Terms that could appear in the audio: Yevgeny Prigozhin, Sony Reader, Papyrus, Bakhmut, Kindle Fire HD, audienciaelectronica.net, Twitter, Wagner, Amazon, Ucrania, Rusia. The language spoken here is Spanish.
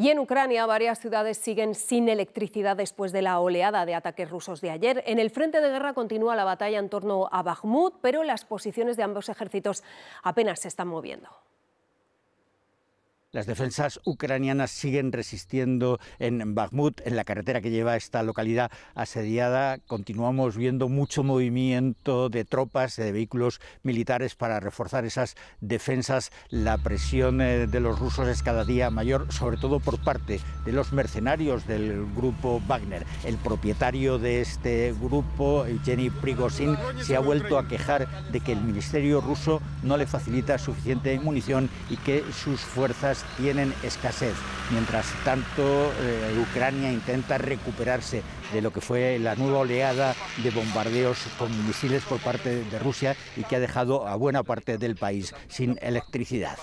Y en Ucrania varias ciudades siguen sin electricidad después de la oleada de ataques rusos de ayer. En el frente de guerra continúa la batalla en torno a Bakhmut, pero las posiciones de ambos ejércitos apenas se están moviendo. Las defensas ucranianas siguen resistiendo en Bakhmut, en la carretera que lleva esta localidad asediada. Continuamos viendo mucho movimiento de tropas, de vehículos militares para reforzar esas defensas. La presión de los rusos es cada día mayor, sobre todo por parte de los mercenarios del grupo Wagner. El propietario de este grupo, Yevgeny Prigozhin, se ha vuelto a quejar de que el ministerio ruso no le facilita suficiente munición y que sus fuerzas tienen escasez. Mientras tanto, Ucrania intenta recuperarse de lo que fue la nueva oleada de bombardeos con misiles por parte de Rusia y que ha dejado a buena parte del país sin electricidad.